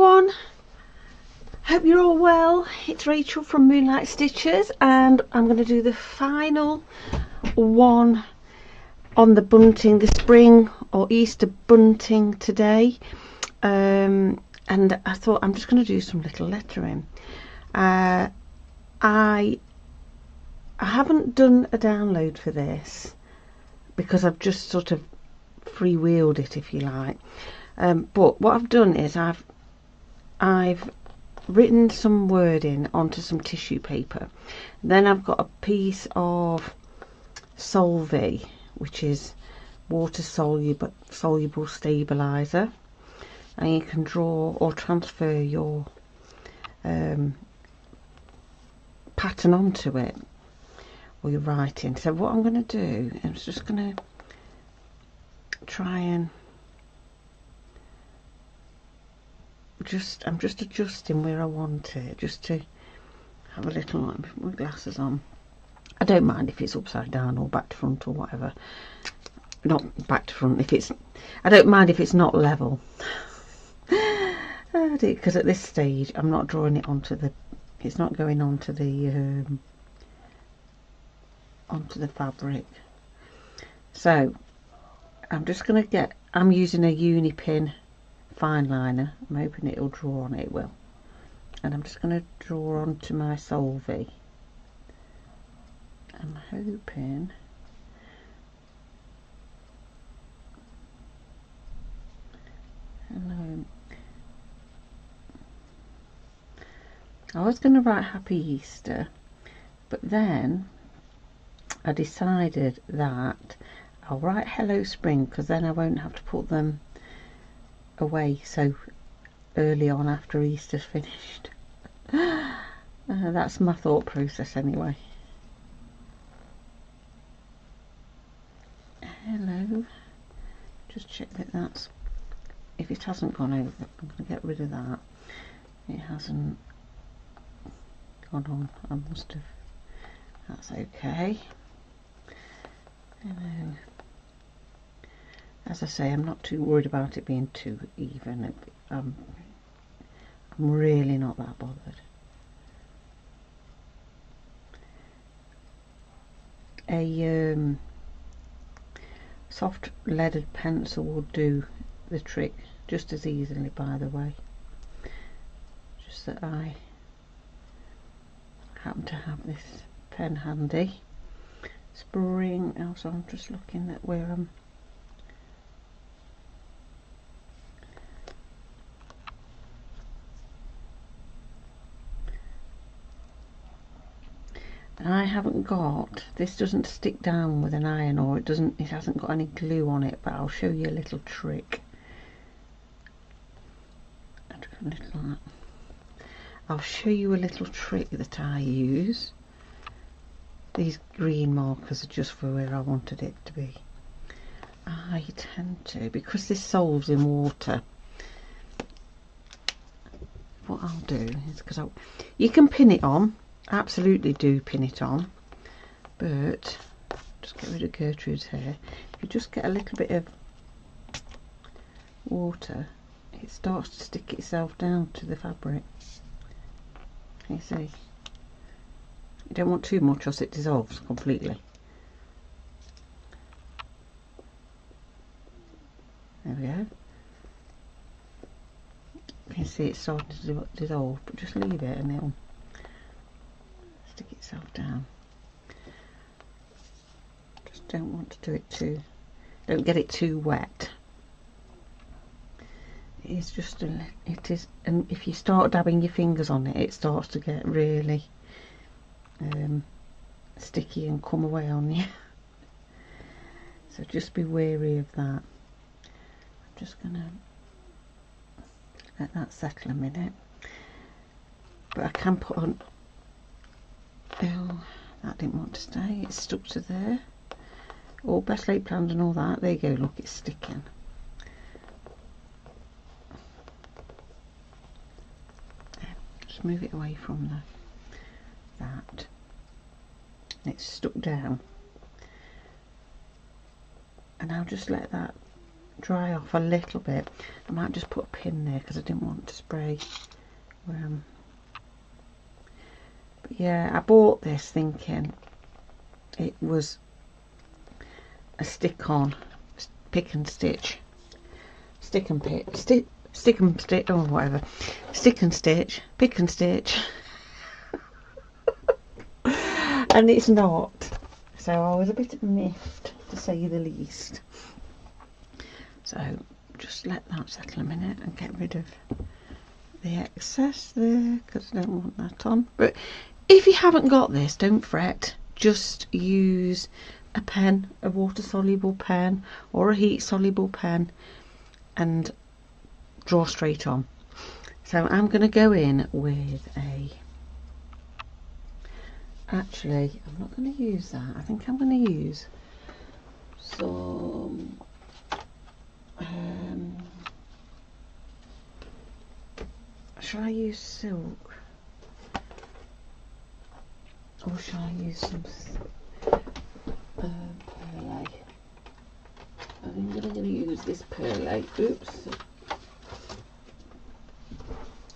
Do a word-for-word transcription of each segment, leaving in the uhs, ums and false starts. everyone, hope you're all well. It's Rachel from Moonlight Stitches, and I'm going to do the final one on the bunting, the spring or Easter bunting today. Um, and I thought I'm just going to do some little lettering. Uh, I I haven't done a download for this because I've just sort of freewheeled it, if you like. Um, but what I've done is I've I've written some wording onto some tissue paper. Then I've got a piece of Solvy, which is water soluble, soluble stabilizer, and you can draw or transfer your um, pattern onto it or your writing. So what I'm going to do is just going to try and just I'm just adjusting where I want it, just to have a little like with my glasses on. I don't mind if it's upside down or back to front or whatever. Not back to front, if it's I don't mind if it's not level, because at this stage I'm not drawing it onto the it's not going onto the um, onto the fabric. So I'm just going to get I'm using a uni-pin fine liner. I'm hoping it'll draw on it, it will. And I'm just going to draw onto my Solvy. I'm hoping and, um, I was going to write Happy Easter, but then I decided that I'll write Hello Spring, because then I won't have to put them away so early on after Easter's finished. Uh, that's my thought process anyway. Hello, just check that that's if it hasn't gone over. I'm going to get rid of that. It hasn't gone on. I must have. That's okay. Hello. As I say, I'm not too worried about it being too even. Um, I'm really not that bothered. A um, soft leaded pencil will do the trick just as easily, by the way. Just that I happen to have this pen handy. Spring, also I'm just looking at where I'm I haven't got this doesn't stick down with an iron, or it doesn't it hasn't got any glue on it, but I'll show you a little trick. I'll show you a little trick that I use. These green markers are just for where I wanted it to be. I tend to, because this solves in water, what I'll do is, because you can pin it on, absolutely do pin it on, but just get rid of Gertrude's hair. If you just get a little bit of water, it starts to stick itself down to the fabric. You see, you don't want too much, else it dissolves completely. There we go. You can see it's starting to dissolve, but just leave it and it'll stick itself down. Just don't want to do it too don't get it too wet. It is just a, it is and if you start dabbing your fingers on it, it starts to get really um, sticky and come away on you. So just be wary of that. I'm just gonna let that settle a minute, but I can put on. Oh, that didn't want to stay. It's stuck to there. All best laid planned and all that. There you go. Look, it's sticking. Yeah, just move it away from the, that. And it's stuck down. And I'll just let that dry off a little bit. I might just put a pin there because I didn't want to spray. Um, but yeah, I bought this thinking it was a stick-on, pick and stitch, stick and pick, stick, stick and stitch, or whatever, stick and stitch, pick and stitch, and it's not. So I was a bit miffed, to say the least. So just let that settle a minute and get rid of the excess there, because I don't want that on. But if you haven't got this, don't fret, just use a pen, a water soluble pen or a heat soluble pen, and draw straight on. So I'm going to go in with a, actually I'm not going to use that, I think I'm going to use some um, shall I use silk, or shall I use some uh, perlay? I think I'm going to use this perlay, oops,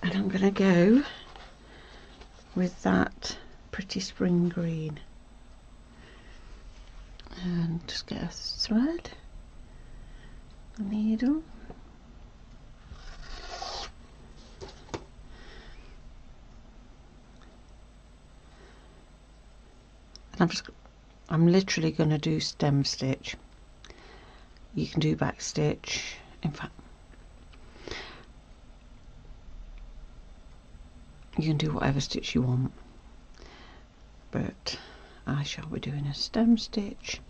and I'm going to go with that pretty spring green, and just get a thread, a needle. I'm just, I'm literally going to do stem stitch. You can do back stitch. In fact, you can do whatever stitch you want, but I shall be doing a stem stitch.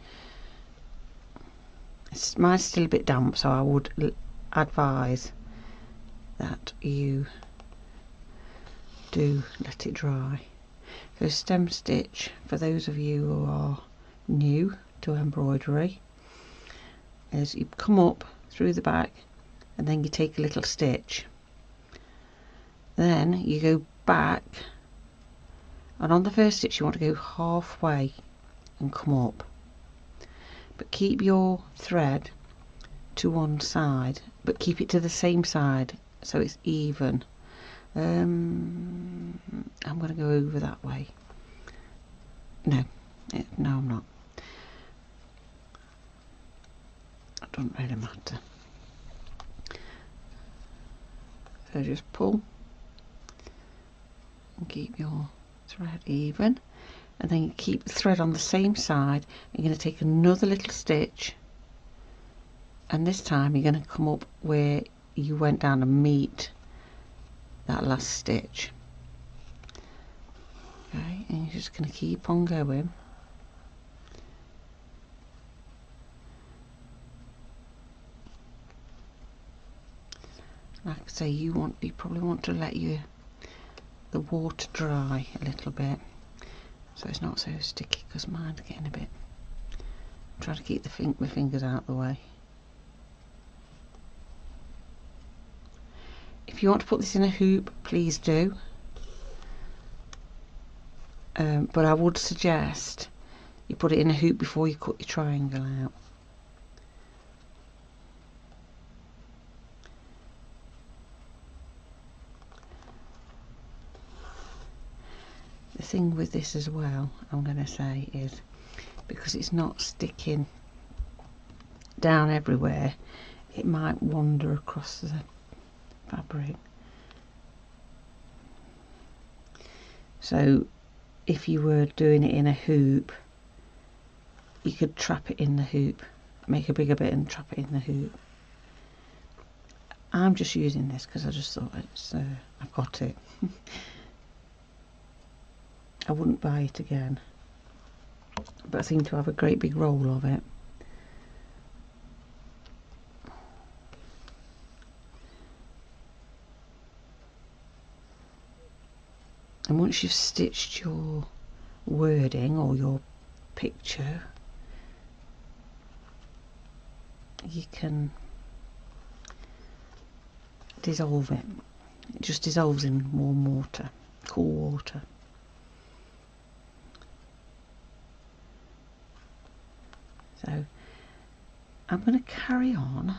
It's, mine's still a bit damp, so I would l advise that you do let it dry. So stem stitch, for those of you who are new to embroidery, is you come up through the back and then you take a little stitch, then you go back, and on the first stitch you want to go halfway and come up, but keep your thread to one side, but keep it to the same side so it's even. Um, I'm going to go over that way. No, it, no, I'm not. It doesn't really matter. So just pull and keep your thread even, and then you keep the thread on the same side. You're going to take another little stitch, and this time you're going to come up where you went down and meet that last stitch. Okay, and you're just going to keep on going. Like I say, you want, you probably want to let your the water dry a little bit, so it's not so sticky, because mine's getting a bit. I'm trying to keep the fin my fingers out of the way. If you want to put this in a hoop, please do, um, but I would suggest you put it in a hoop before you cut your triangle out. The thing with this as well, I'm going to say, is because it's not sticking down everywhere, it might wander across the fabric. So if you were doing it in a hoop, you could trap it in the hoop, make a bigger bit and trap it in the hoop. I'm just using this because I just thought it's uh, I've got it. I wouldn't buy it again, but I seem to have a great big roll of it. And once you've stitched your wording or your picture, you can dissolve it. It just dissolves in warm water, cool water. So I'm going to carry on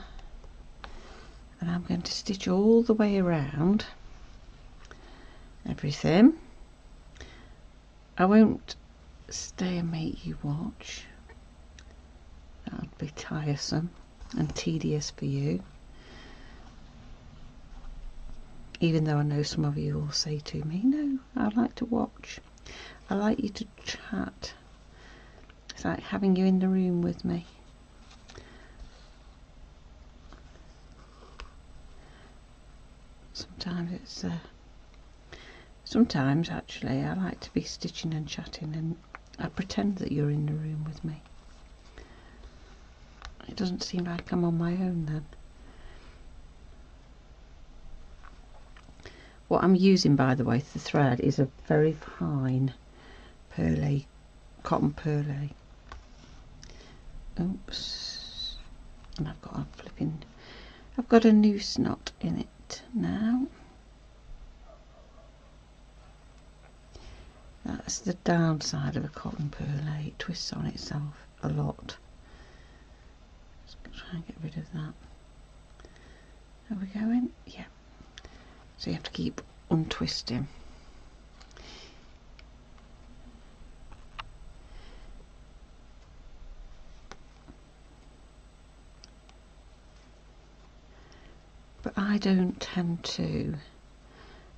and I'm going to stitch all the way around everything. I won't stay and make you watch, that would be tiresome and tedious for you, even though I know some of you will say to me, no, I like to watch, I like you to chat, it's like having you in the room with me. Sometimes it's uh, sometimes actually I like to be stitching and chatting and I pretend that you're in the room with me. It doesn't seem like I'm on my own then. What I'm using, by the way, the thread is a very fine pearly, cotton pearly. Oops. And I've got a flipping, I've got a noose knot in it now. That's the downside of a cotton pearly, it twists on itself a lot. Let's try and get rid of that. Are we going? Yeah. So you have to keep untwisting. But I don't tend to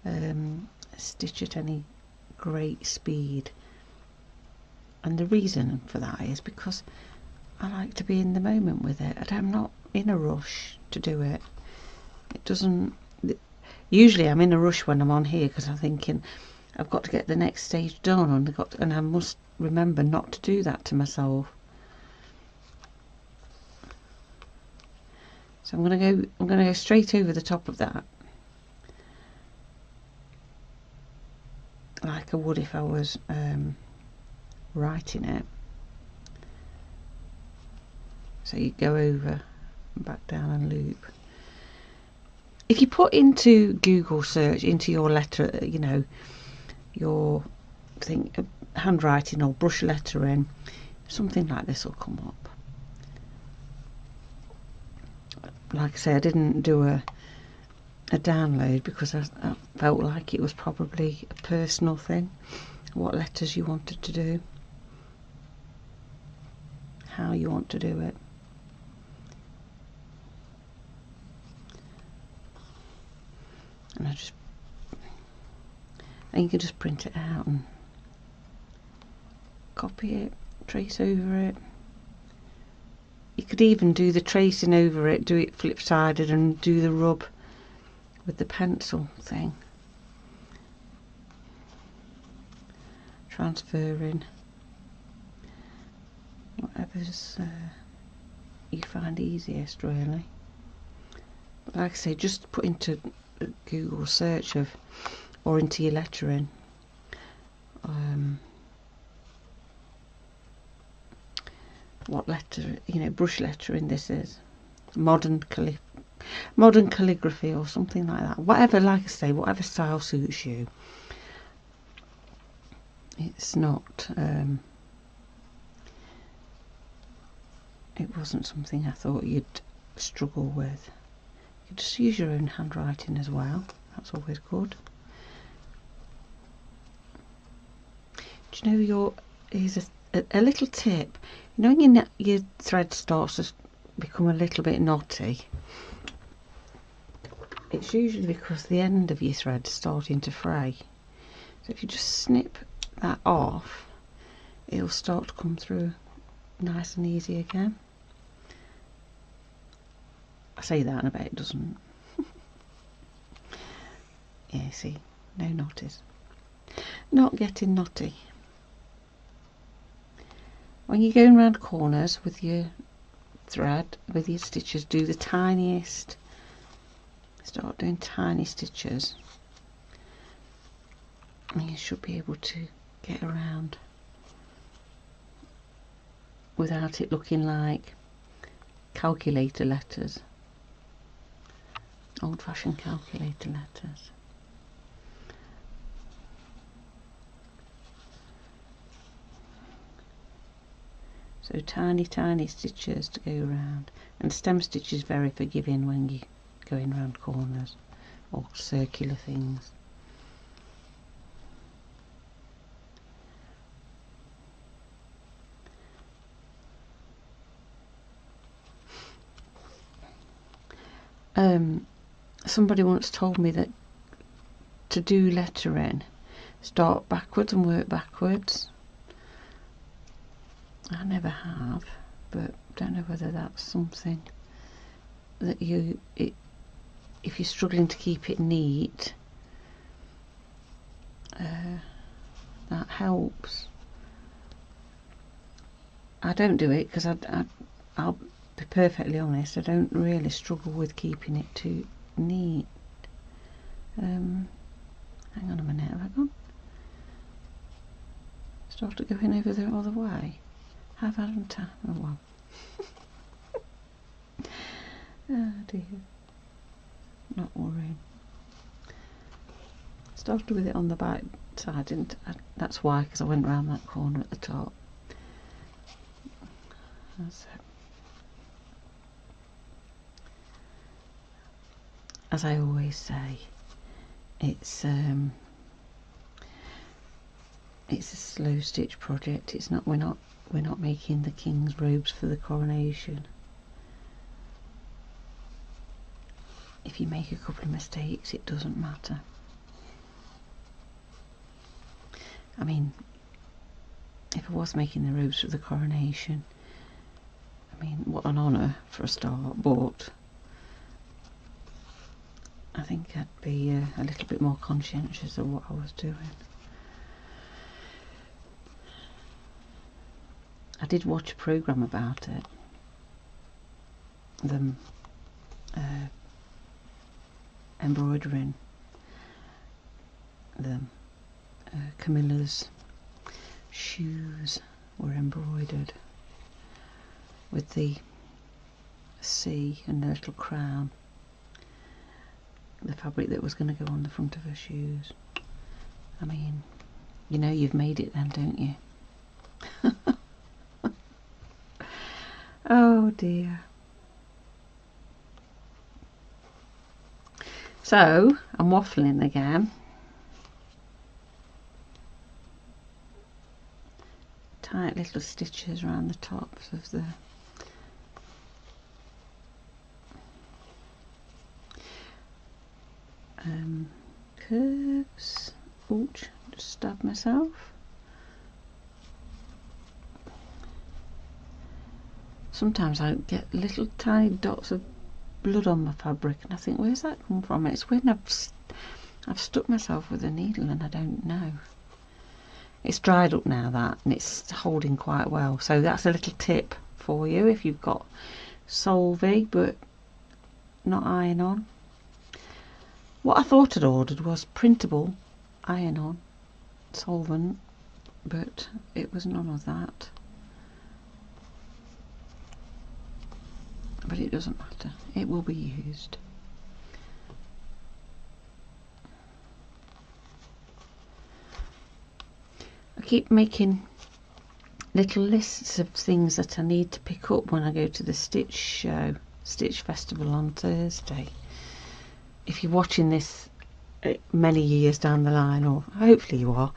um, stitch at any great speed, and the reason for that is because I like to be in the moment with it and I'm not in a rush to do it. It doesn't, usually I'm in a rush when I'm on here because I'm thinking I've got to get the next stage done and I've got to, and I must remember not to do that to myself. So I'm going to go I'm going to go straight over the top of that, like I would if I was um, writing it. So you go over, back down and loop. If you put into Google search, into your letter, you know, your thing, handwriting or brush lettering, something like this will come up. Like I say, I didn't do a a download because I, I felt like it was probably a personal thing, what letters you wanted to do, how you want to do it. And I just, and you can just print it out and copy it, trace over it. You could even do the tracing over it, do it flip sided and do the rub with the pencil thing, transferring whatever's uh, you find easiest really. But like I say, just put into Google search of, or into your lettering, um, what letter, you know, brush lettering this is, modern calligraphy. Modern calligraphy or something like that, whatever, like I say, whatever style suits you. It's not um, it wasn't something I thought you'd struggle with. You just use your own handwriting as well, that's always good. Do you know your, here's a, a, a little tip, you know when your, your thread starts to become a little bit knotty, it's usually because the end of your thread's starting to fray. So if you just snip that off, it'll start to come through nice and easy again. I say that and I bet it doesn't. Yeah, see, no knotties. Not getting knotty. When you're going round corners with your thread, with your stitches, do the tiniest. Start doing tiny stitches and you should be able to get around without it looking like calculator letters, old-fashioned calculator letters. So tiny tiny stitches to go around, and stem stitch is very forgiving when you going round corners or circular things. Um, somebody once told me that to do lettering, start backwards and work backwards. I never have, but don't know whether that's something that you, it, if you're struggling to keep it neat, uh, that helps. I don't do it because I, I, I'll be perfectly honest, I don't really struggle with keeping it too neat. Um, hang on a minute, have I gone? Started going over the other way. Have I done time? Oh well. Oh dear. Not worrying. Started with it on the back side, didn't I? That's why, because I went round that corner at the top. That's it. As I always say, it's um, it's a slow stitch project. It's not we're not we're not making the king's robes for the coronation. If you make a couple of mistakes, it doesn't matter. I mean, if I was making the robes for the coronation, I mean, what an honour for a start, but I think I'd be uh, a little bit more conscientious of what I was doing. I did watch a programme about it. Them uh, embroidering them. Uh, Camilla's shoes were embroidered with the sea and the little crown. The fabric that was going to go on the front of her shoes. I mean, you know you've made it then, don't you? Oh dear. So, I'm waffling again. Tight little stitches around the tops of the... Um, curves. Ouch, just stabbed myself. Sometimes I get little tiny dots of blood on my fabric and I think, where's that come from? It's when I've, st I've stuck myself with a needle and I don't know. It's dried up now, that, and it's holding quite well. So that's a little tip for you if you've got Solvy but not iron on. What I thought I'd ordered was printable iron-on solvent, but it was none of that. But it doesn't matter, it will be used. I keep making little lists of things that I need to pick up when I go to the Stitch Show, Stitch Festival on Thursday. If you're watching this many years down the line, or hopefully you are,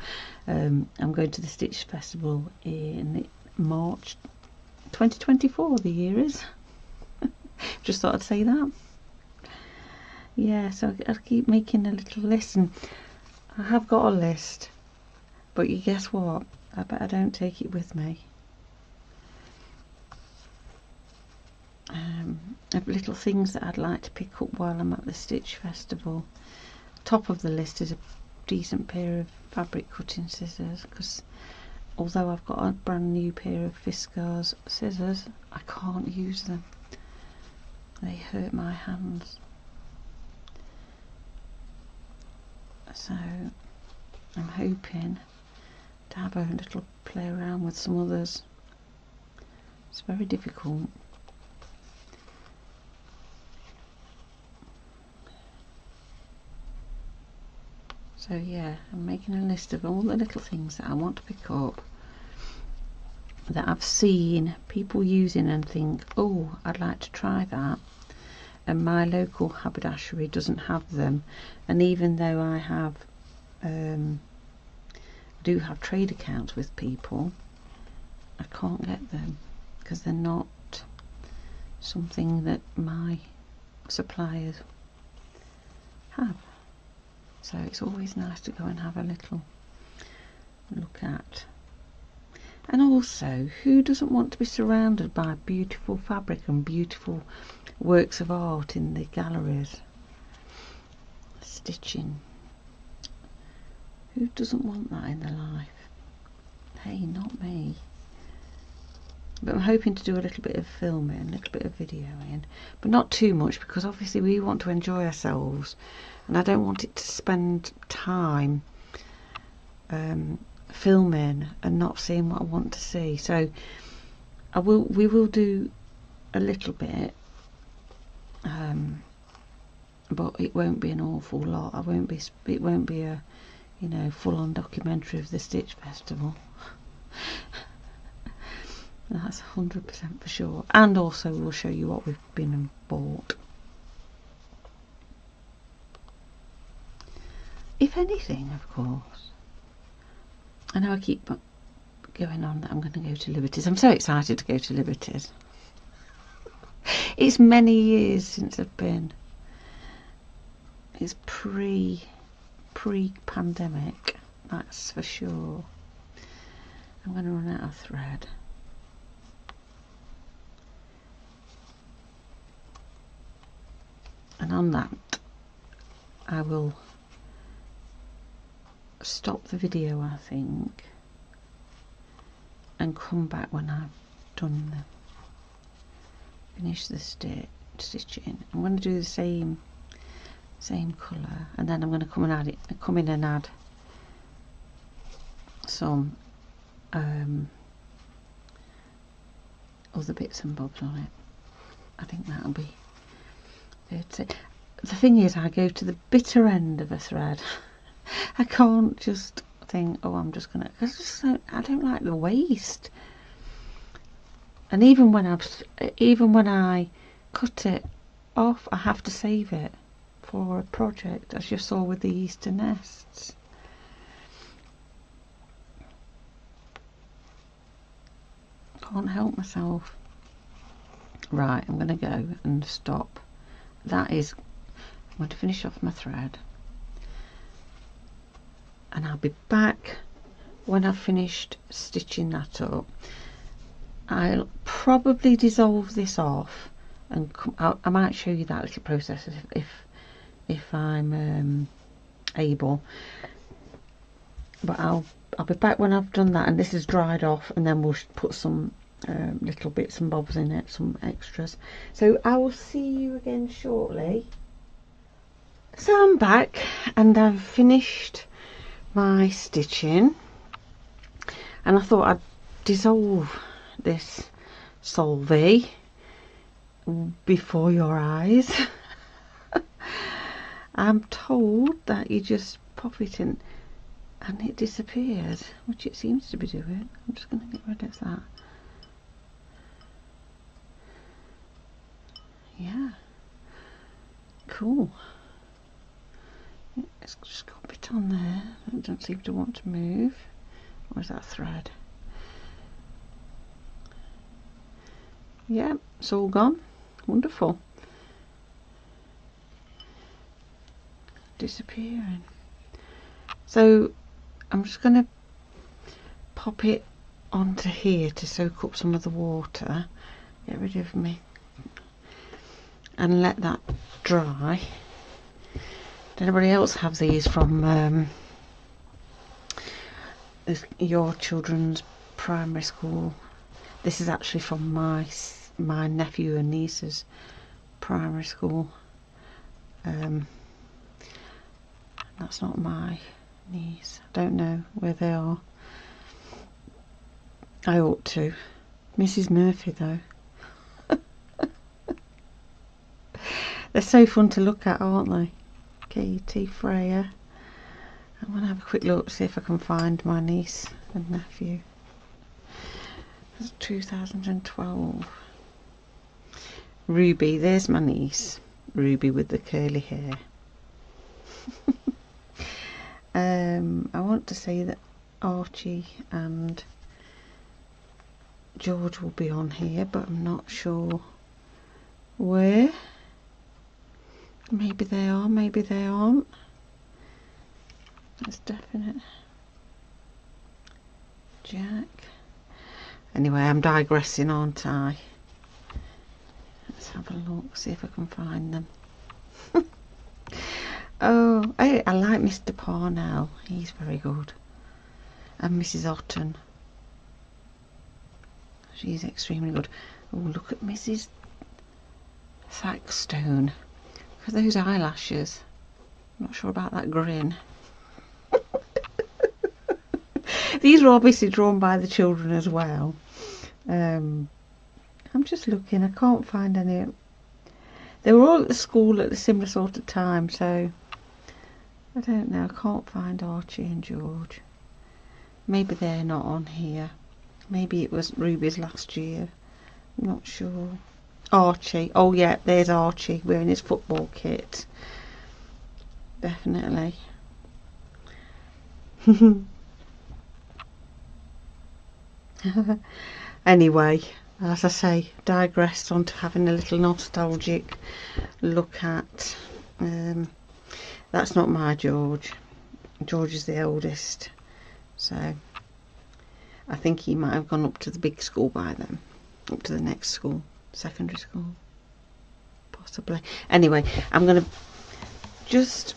um, I'm going to the Stitch Festival in March twenty twenty-four, the year is. Just thought I'd say that. Yeah, so I'll keep making a little list, and I have got a list, but you guess what? I bet I don't take it with me. Um, little things that I'd like to pick up while I'm at the Stitch Festival. Top of the list is a decent pair of fabric cutting scissors, because although I've got a brand new pair of Fiskars scissors, I can't use them. They hurt my hands. So I'm hoping to have a little play around with some others. It's very difficult. So yeah, I'm making a list of all the little things that I want to pick up that I've seen people using and think, oh, I'd like to try that. and my local haberdashery doesn't have them. And even though I have um, I do have trade accounts with people, I can't get them because they're not something that my suppliers have. So it's always nice to go and have a little look at. And also, who doesn't want to be surrounded by beautiful fabric and beautiful works of art in the galleries? Stitching. Who doesn't want that in their life? Hey, not me. But I'm hoping to do a little bit of filming, a little bit of videoing, but not too much, because obviously we want to enjoy ourselves, and I don't want it to spend time um, filming and not seeing what I want to see. So I will, we will do a little bit, um, but it won't be an awful lot. I won't be, it won't be a, you know, full-on documentary of the Stitch Festival. That's one hundred percent for sure. And also we'll show you what we've been and bought. If anything, of course. I know I keep going on that I'm going to go to Liberty's. I'm so excited to go to Liberty's. It's many years since I've been. It's pre, pre-pandemic, that's for sure. I'm going to run out of thread. And on that, I will stop the video, I think, and come back when I've done the finish the stitch stitching. I'm going to do the same same colour, and then I'm going to come and add it. Come in and add some um, other bits and bobs on it. I think that'll be. The thing is, I go to the bitter end of a thread. I can't just think, oh, I'm just gonna, cause I just don't, I don't like the waste. And even when I've, even when I cut it off, I have to save it for a project, as you saw with the Easter nests. Can't help myself. Right, I'm gonna go and stop. That is, I'm going to finish off my thread, and I'll be back when I've finished stitching that up. I'll probably dissolve this off, and come, I'll, I might show you that little process if if, if I'm um, able. But I'll I'll be back when I've done that, and this is dried off, and then we'll put some. Um, little bits and bobs in it, some extras. So I will see you again shortly. So I'm back and I've finished my stitching, and I thought I'd dissolve this Solvy before your eyes. I'm told that you just pop it in and it disappears, which it seems to be doing. I'm just going to get rid of that. Yeah, cool. It's just got a bit on there. It doesn't seem to want to move. Where's that thread? Yeah, it's all gone. Wonderful. Disappearing. So I'm just going to pop it onto here to soak up some of the water. Get rid of me. And let that dry. Did anybody else have these from um, this, your children's primary school? This is actually from my my nephew and niece's primary school. Um, that's not my niece. I don't know where they are. I ought to. Missus Murphy though. They're so fun to look at, aren't they? Katie, Freya. I'm going to have a quick look, see if I can find my niece and nephew. That's two thousand twelve. Ruby, there's my niece. Ruby with the curly hair. um, I want to say that Archie and George will be on here, but I'm not sure where. Maybe they are, maybe they aren't. That's definite. Jack. Anyway, I'm digressing, aren't I? Let's have a look, see if I can find them. Oh, I, I like Mister Parnell. He's very good. And Missus Otten. She's extremely good. Oh, look at Missus Thackstone. Look at those eyelashes. I'm not sure about that grin. These are obviously drawn by the children as well. Um, I'm just looking. I can't find any. They were all at the school at a similar sort of time, so I don't know. I can't find Archie and George. Maybe they're not on here. Maybe it was Ruby's last year. I'm not sure. Archie. Oh, yeah, there's Archie wearing his football kit. Definitely. Anyway, as I say, digressed on to having a little nostalgic look at. Um, that's not my George. George is the oldest. So I think he might have gone up to the big school by then. Up to the next school. Secondary school. Possibly. Anyway, I'm going to just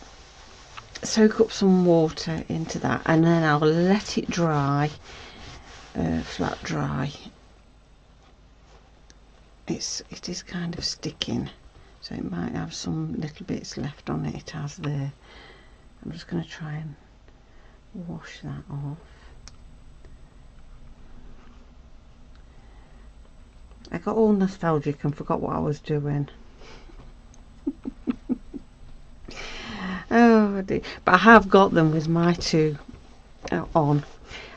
soak up some water into that. And then I'll let it dry. Uh, flat dry. It's it is kind of sticking, so it might have some little bits left on it. It has there. I'm just going to try and wash that off. I got all nostalgic and forgot what I was doing. Oh dear. But I have got them with my two on.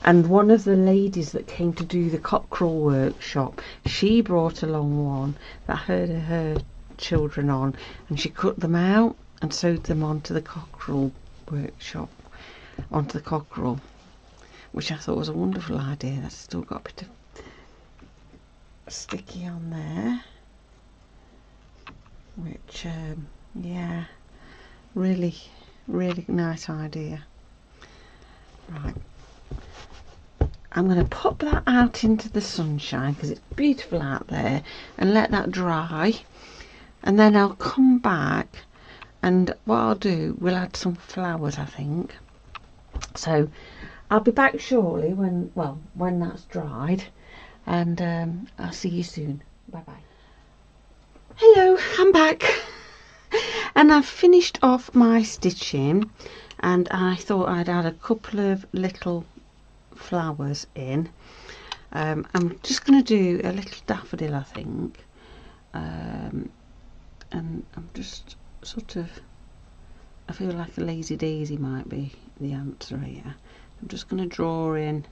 And one of the ladies that came to do the cockerel workshop, she brought along one that had her children on, and she cut them out and sewed them onto the cockerel workshop, onto the cockerel, which I thought was a wonderful idea. That's still got a bit of sticky on there, which, um, yeah, really, really nice idea. Right. I'm going to pop that out into the sunshine because it's beautiful out there, and let that dry, and then I'll come back, and what I'll do, we'll add some flowers, I think. So I'll be back shortly when, well, when that's dried, and um, I'll see you soon. Bye bye. Hello, I'm back. And I've finished off my stitching, and I thought I'd add a couple of little flowers in. um, I'm just going to do a little daffodil, I think, um, and I'm just sort of, I feel like a lazy daisy might be the answer here. I'm just going to draw in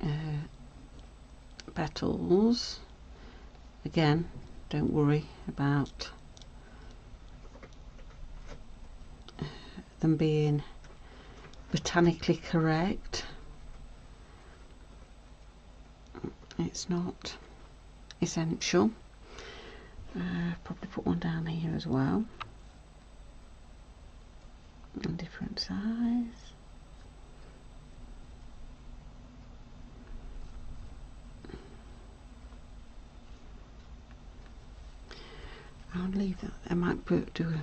uh, petals again. Don't worry about them being botanically correct. It's not essential. Uh, probably put one down here as well, a different size. I'll leave that. I might put do a,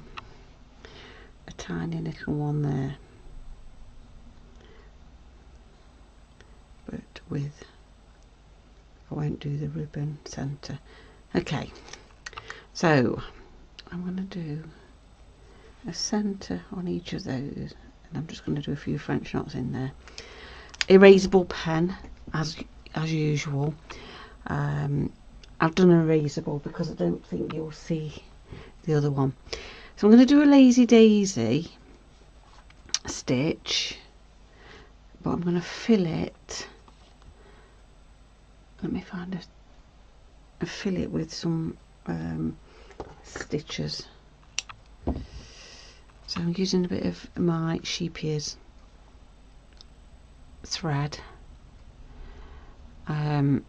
a tiny little one there, but with, I won't do the ribbon centre. Okay, so I'm going to do a centre on each of those, and I'm just going to do a few French knots in there. Erasable pen, as as usual. Um, I've done an erasable because I don't think you'll see the other one. So I'm going to do a lazy daisy stitch, but I'm going to fill it. Let me find a, a fill it with some um, stitches. So I'm using a bit of my Scheepjes thread. Um,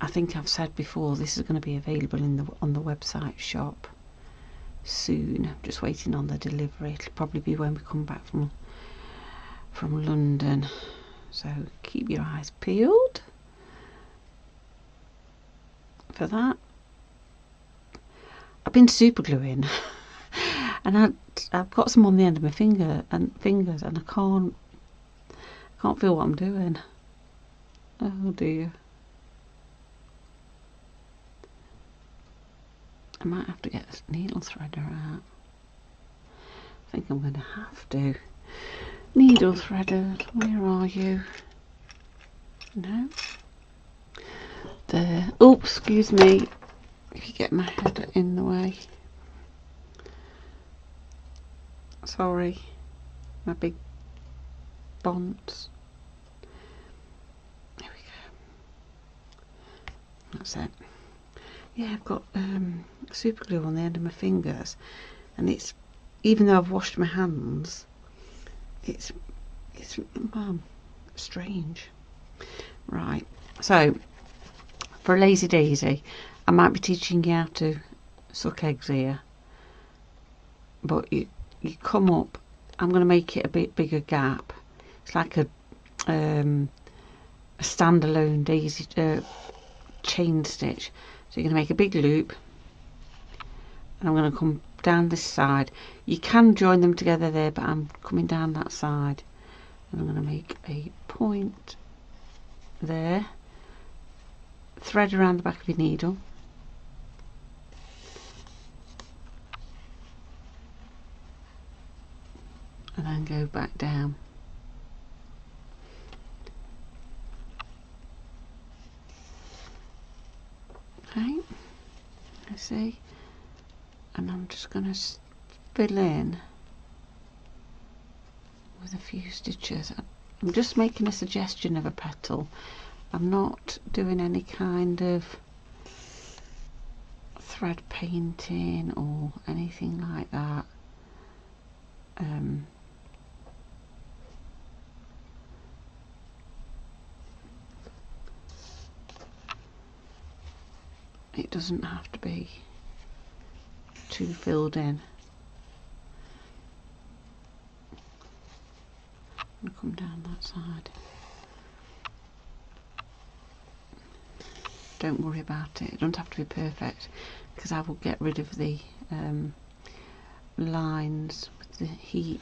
I think I've said before, this is going to be available in the on the website shop soon. I'm just waiting on the delivery. It'll probably be when we come back from from London. So keep your eyes peeled for that. I've been super gluing, and I, I've got some on the end of my finger and fingers, and I can't I can't feel what I'm doing. Oh dear. I might have to get a needle threader out. I think I'm going to have to. Needle threader, where are you? No. There. Oops, excuse me. If you get my head in the way. Sorry. My big bonds. There we go. That's it. Yeah, I've got um, super glue on the end of my fingers, and it's, even though I've washed my hands, it's it's um, strange. Right, so for a lazy daisy, I might be teaching you how to suck eggs here, but you you come up. I'm going to make it a bit bigger gap. It's like a um, a standalone daisy uh, chain stitch. So you're going to make a big loop, and I'm going to come down this side. You can join them together there, but I'm coming down that side, and I'm going to make a point there. Thread around the back of your needle, and then go back down. Okay, I see, and I'm just going to fill in with a few stitches. I'm just making a suggestion of a petal. I'm not doing any kind of thread painting or anything like that. Um, It doesn't have to be too filled in. I'm going to come down that side. Don't worry about it. It doesn't have to be perfect, because I will get rid of the um, lines with the heat.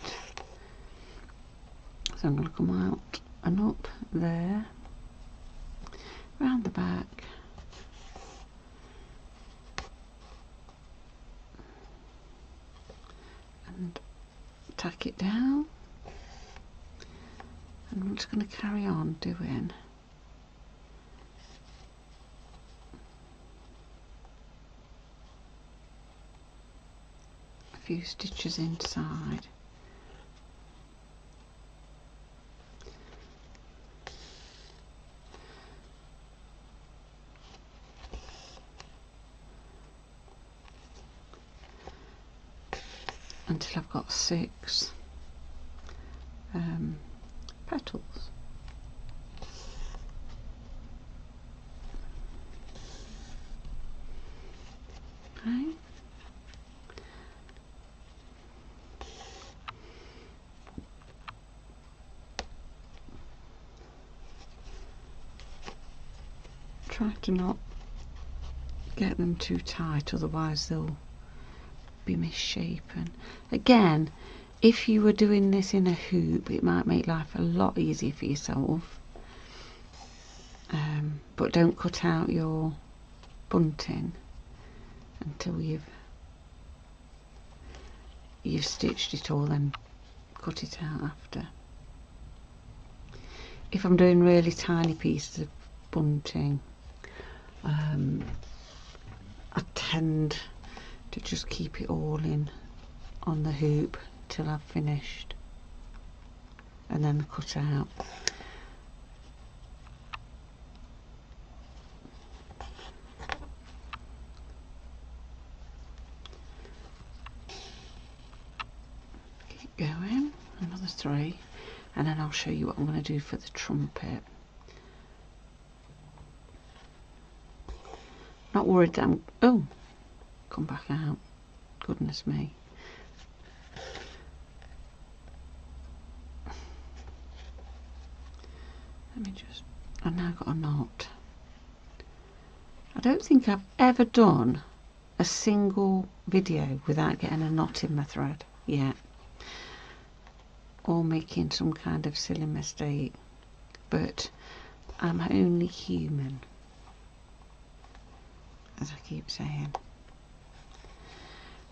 So I'm going to come out and up there, round the back. And tack it down, and I'm just going to carry on doing a few stitches inside. Until I've got six um, petals. Okay. Try to not get them too tight, otherwise they'll be misshapen. Again, if you were doing this in a hoop, it might make life a lot easier for yourself, um, but don't cut out your bunting until you've you've stitched it all, then cut it out after. If I'm doing really tiny pieces of bunting, um, I tend to just keep it all in on the hoop till I've finished, and then the cut out. number three, and then I'll show you what I'm going to do for the trumpet. Not worried that I'm, oh, come back out, goodness me. Let me just, I've now got a knot. I don't think I've ever done a single video without getting a knot in my thread yet, or making some kind of silly mistake, but I'm only human, as I keep saying,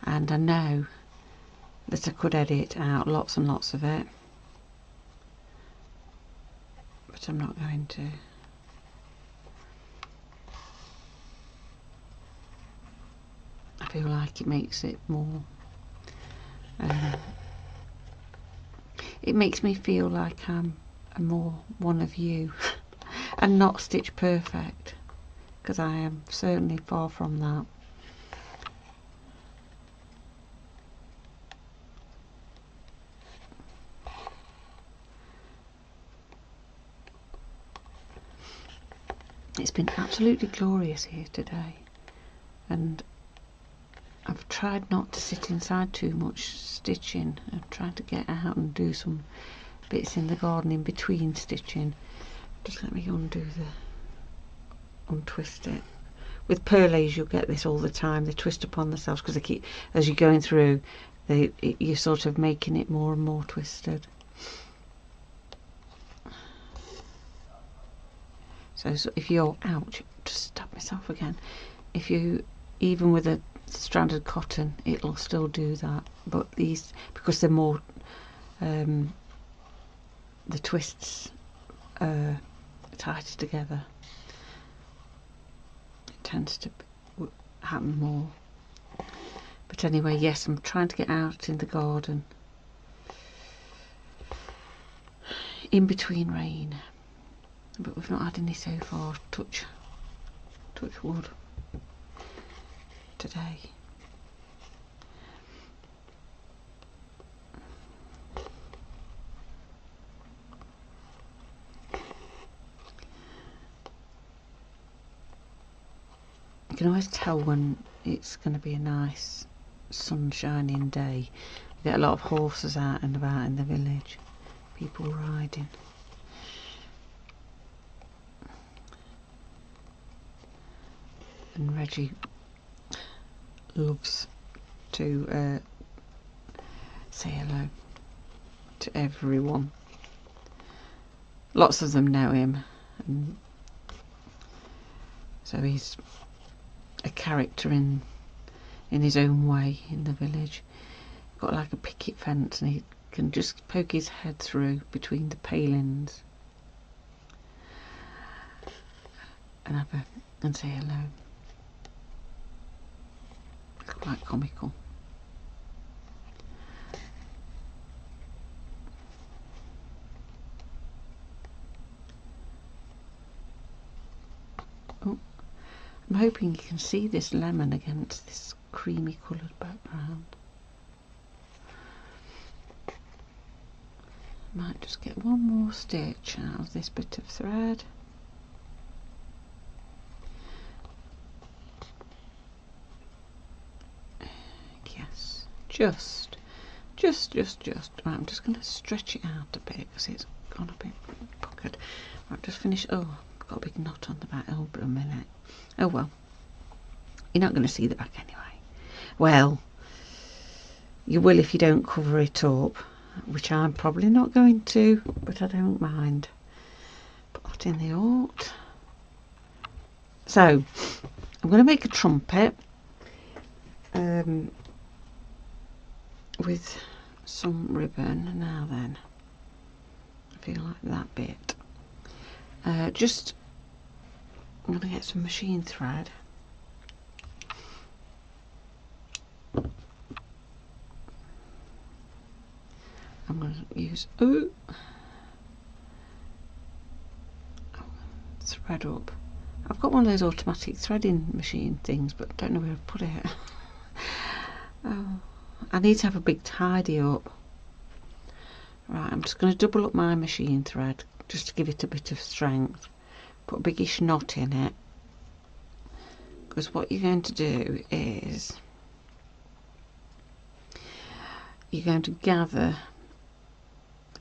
and I know that I could edit out lots and lots of it, but I'm not going to. I feel like it makes it more um, it makes me feel like I'm a more one of you and not Stitch Perfect, because I am certainly far from that. It's been absolutely glorious here today, and I've tried not to sit inside too much stitching. I've tried to get out and do some bits in the garden in between stitching. Just let me undo the, untwist it. With purlés you'll get this all the time, they twist upon themselves because they keep, as you're going through, they, it, you're sort of making it more and more twisted. So, so if you're, ouch, just stab myself again, if you, even with a stranded cotton, it'll still do that, but these, because they're more um, the twists uh, tighter together, it tends to happen more. But anyway, yes, I'm trying to get out in the garden in between rain, but we've not had any so far, touch touch wood today. You can always tell when it's going to be a nice sunshining day. You get a lot of horses out and about in the village, people riding. And Reggie loves to uh, say hello to everyone. Lots of them know him, and so he's a character in in his own way in the village. Got like a picket fence, and he can just poke his head through between the palings and have a, and say hello. Quite comical. Oh, I'm hoping you can see this lemon against this creamy coloured background. Might just get one more stitch out of this bit of thread. Just, just, just, just. Right, I'm just going to stretch it out a bit because it's gone a bit puckered. Right, just finish. Oh, I've got a big knot on the back. Oh, but a minute. Oh well. You're not going to see the back anyway. Well, you will if you don't cover it up, which I'm probably not going to, but I don't mind. Put that in the alt. So, I'm going to make a trumpet. Um. With some ribbon. Now then, I feel like that bit. Uh, just, I'm going to get some machine thread. I'm going to use, ooh, thread up. I've got one of those automatic threading machine things, but I don't know where to put it. Oh. I need to have a big tidy up, Right, I'm just going to double up my machine thread just to give it a bit of strength. Put a biggish knot in it, because what you're going to do is you're going to gather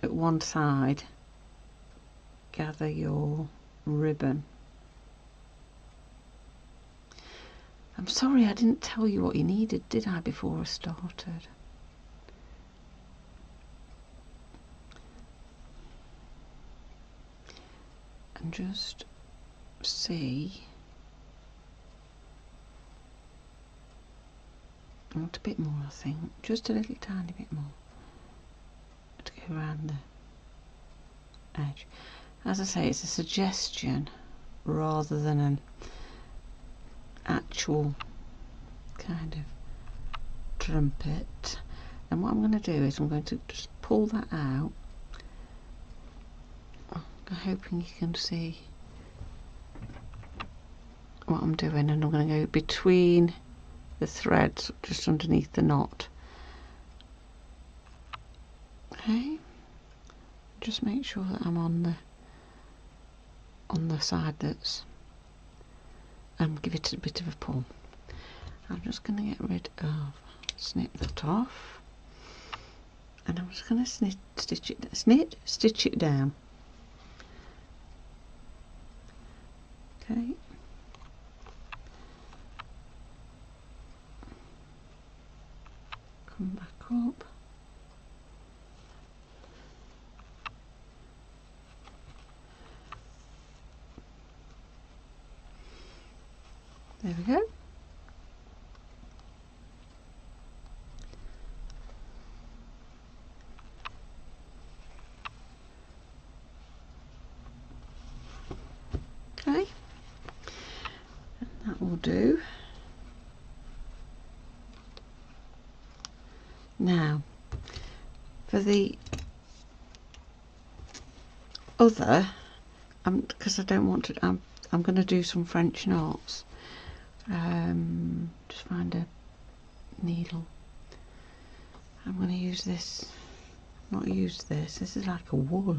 at one side, gather your ribbon. I'm sorry I didn't tell you what you needed, did I, before I started? And just see, not a bit more, I think, just a little tiny bit more to go around the edge. As I say, it's a suggestion rather than an actual kind of trumpet. And what I'm going to do is I'm going to just pull that out. I'm hoping you can see what I'm doing, and I'm going to go between the threads just underneath the knot. Okay, just make sure that I'm on the on the side that's, and give it a bit of a pull. I'm just going to get rid of, snip that off, and I'm just going to snip, stitch it, snip, stitch it down. Okay. Come back up. There we go. Okay. That will do. Now, for the other, because I don't want to, I'm, I'm going to do some French knots. Um, just find a needle. I'm going to use this, not use this, this is like a wool.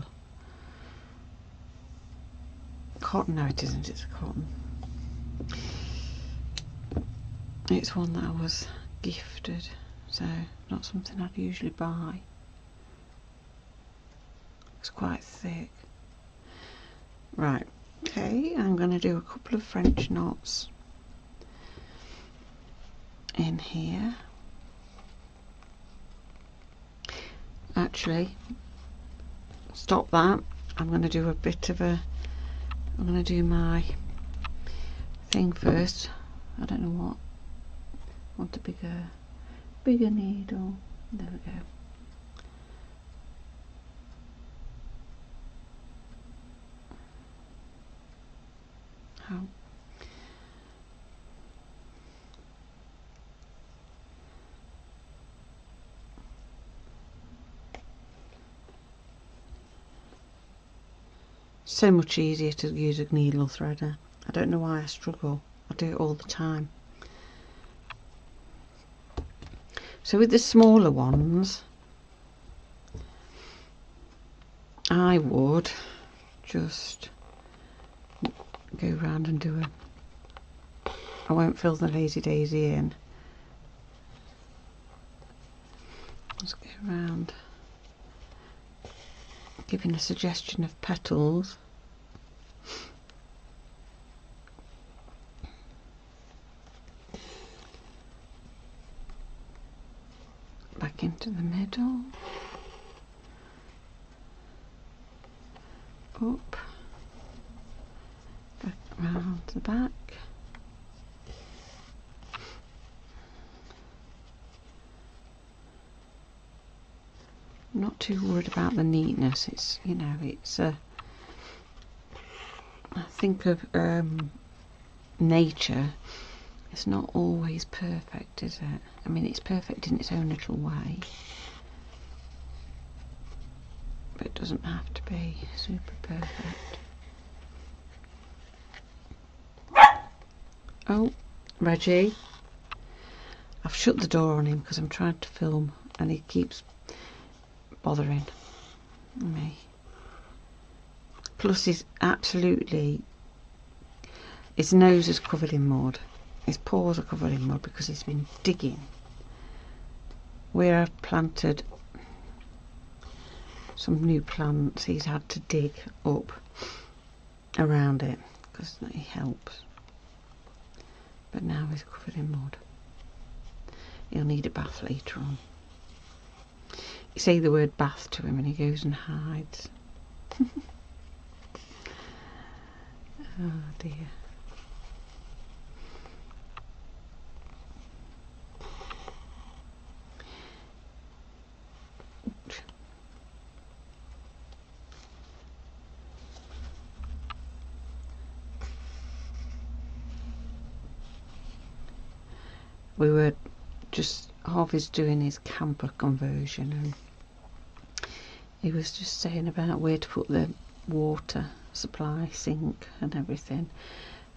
Cotton, no it isn't, it's a cotton. It's one that I was gifted, so not something I'd usually buy. It's quite thick. Right, okay, I'm going to do a couple of French knots in here. Actually, stop that. I'm going to do a bit of a, I'm going to do my thing first. I don't know what. I want a bigger, bigger needle. There we go. How? So much easier to use a needle threader. I don't know why I struggle. I do it all the time. So with the smaller ones, I would just go round and do a, I won't fill the lazy daisy in. Just go round, giving a suggestion of petals. Back into the middle, up, back round the back, I'm not too worried about the neatness, it's, you know, it's a, I think of um, nature. It's not always perfect, is it? I mean, it's perfect in its own little way, but it doesn't have to be super perfect. Oh, Reggie. I've shut the door on him because I'm trying to film and he keeps bothering. me. Plus he's absolutely, his nose is covered in mud, his paws are covered in mud because he's been digging. Where I've planted some new plants, he's had to dig up around it because he helps. But now he's covered in mud. He'll need a bath later on. You say the word bath to him and he goes and hides. Oh dear. We were just, Harvey's doing his camper conversion, and he was just saying about where to put the water supply sink and everything,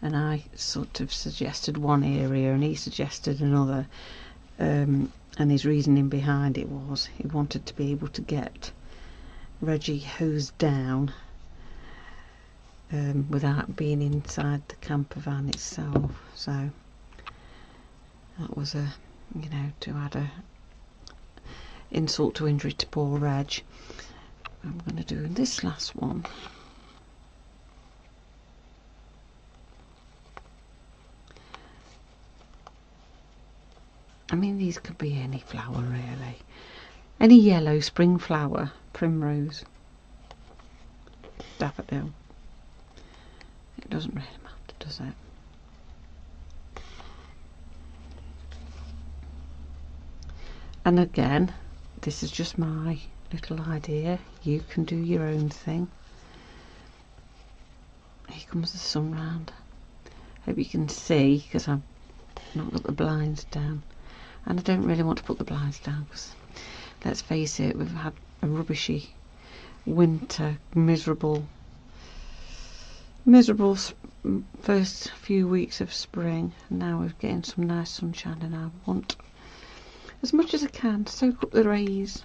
and I sort of suggested one area and he suggested another, um, and his reasoning behind it was he wanted to be able to get Reggie hosed down um, without being inside the camper van itself. So that was a, you know, to add a insult to injury to poor Reg. I'm going to do this last one. I mean, these could be any flower really. Any yellow spring flower, primrose, daffodil. It doesn't really matter, does it? And again, this is just my little idea. You can do your own thing. Here comes the sun round. Hope you can see, because I've not got the blinds down. And I don't really want to put the blinds down, because let's face it, we've had a rubbishy winter, miserable, miserable first few weeks of spring. And now we're getting some nice sunshine, and I want, as much as I can, soak up the rays.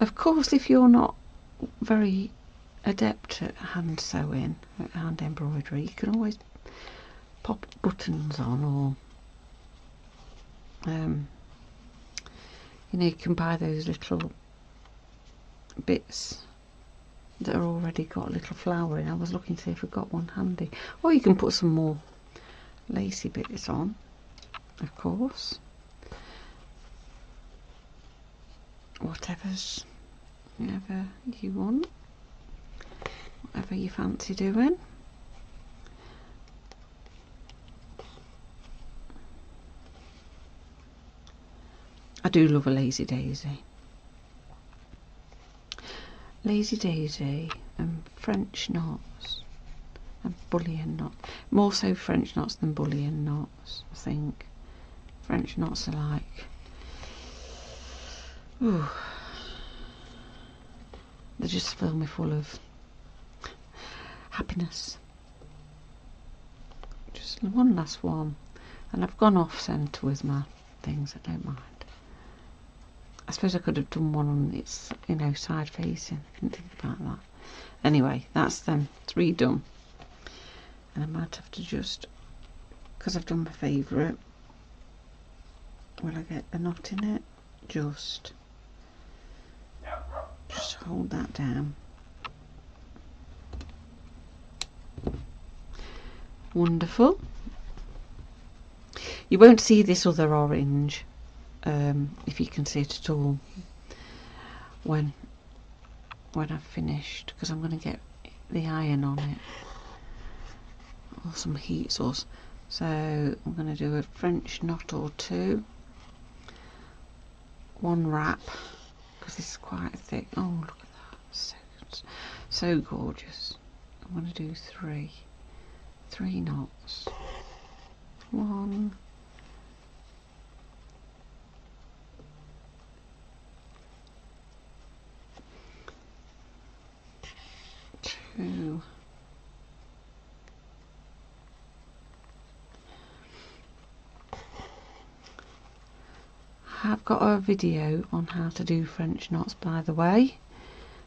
Of course, if you're not very adept at hand sewing, at hand embroidery, you can always pop buttons on, or um, you know, you can buy those little bits that are already got a little flower in. I was looking to see if we got one handy, or you can put some more lacy bits on, of course, whatever's, whatever you want, whatever you fancy doing. I do love a lazy daisy. Lazy daisy and French knots. And bullion knots, more so French knots than bullion knots, I think. French knots are like, ooh, they just fill me full of happiness. Just one last one, and I've gone off centre with my things, I don't mind. I suppose I could have done one on its, you know, side facing, I didn't think about that. Anyway, that's them three done. And I might have to just, because I've done my favourite, will I get a knot in it? Just, just hold that down. Wonderful. You won't see this other orange, um, if you can see it at all, when, when I've finished, because I'm going to get the iron on it. Or some heat source. So I'm going to do a French knot or two, one wrap, because this is quite thick. Oh, look at that, so, so gorgeous. I'm going to do three, three knots, one, two. have got a video on how to do French knots, by the way,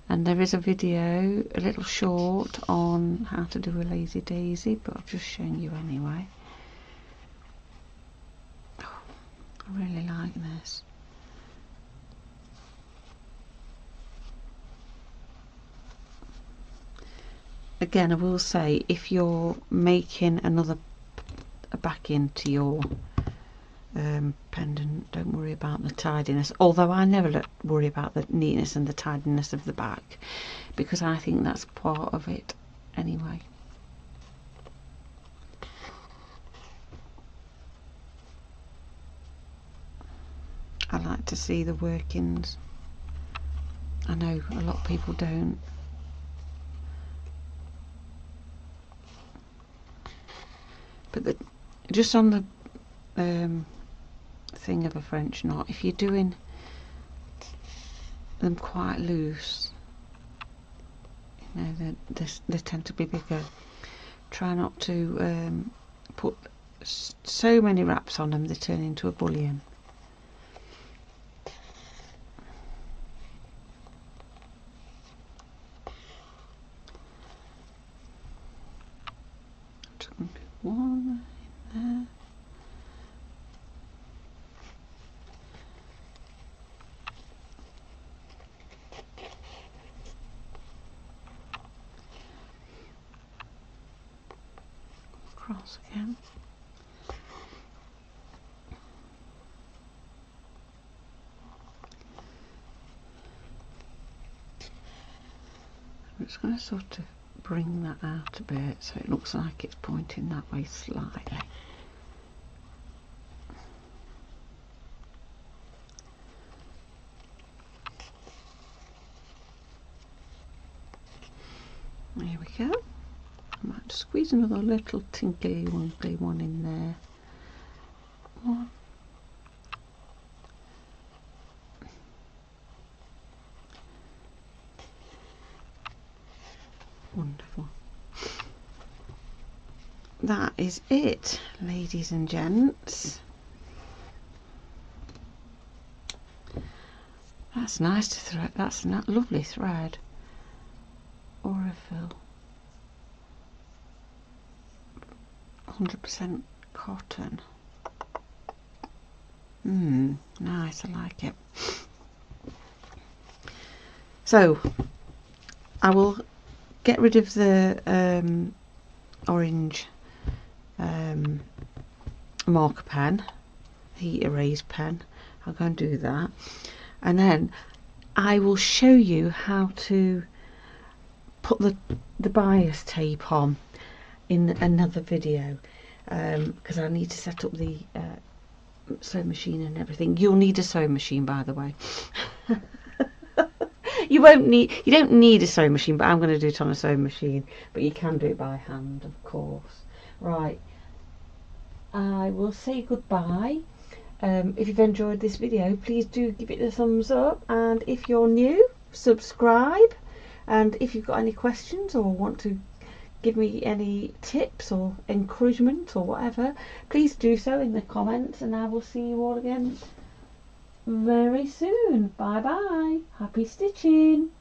and there is a video, a little short, on how to do a lazy daisy, but I've just shown you anyway. Oh, I really like this. Again, I will say, if you're making another a backing to your um, pendant, don't worry about the tidiness, although I never look, worry about the neatness and the tidiness of the back, because I think that's part of it anyway. I like to see the workings. I know a lot of people don't. But the, just on the um, thing of a French knot, if you're doing them quite loose, you know, they, they, they tend to be bigger. Try not to um, put so many wraps on them they turn into a bullion. One in there. Cross again. I'm just going to sort of bring that out a bit so it looks like it's pointing that way slightly. There we go. I might just squeeze another little tinkly winkly one in there. One. Wonderful. That is it, ladies and gents. That's nice to thread. That's a lovely thread. Aurifil. one hundred percent cotton. Mmm, nice. I like it. So, I will get rid of the um, orange um, marker pen, heat erase pen. I'll go and do that, and then I will show you how to put the, the bias tape on in another video, because um, I need to set up the uh, sewing machine and everything. You'll need a sewing machine, by the way. You won't need, you don't need a sewing machine, but I'm going to do it on a sewing machine, but you can do it by hand, of course. Right, I will say goodbye. Um, if you've enjoyed this video, please do give it a thumbs up, and if you're new, subscribe, and if you've got any questions or want to give me any tips or encouragement or whatever, please do so in the comments, and I will see you all again very soon. Bye bye. Happy stitching.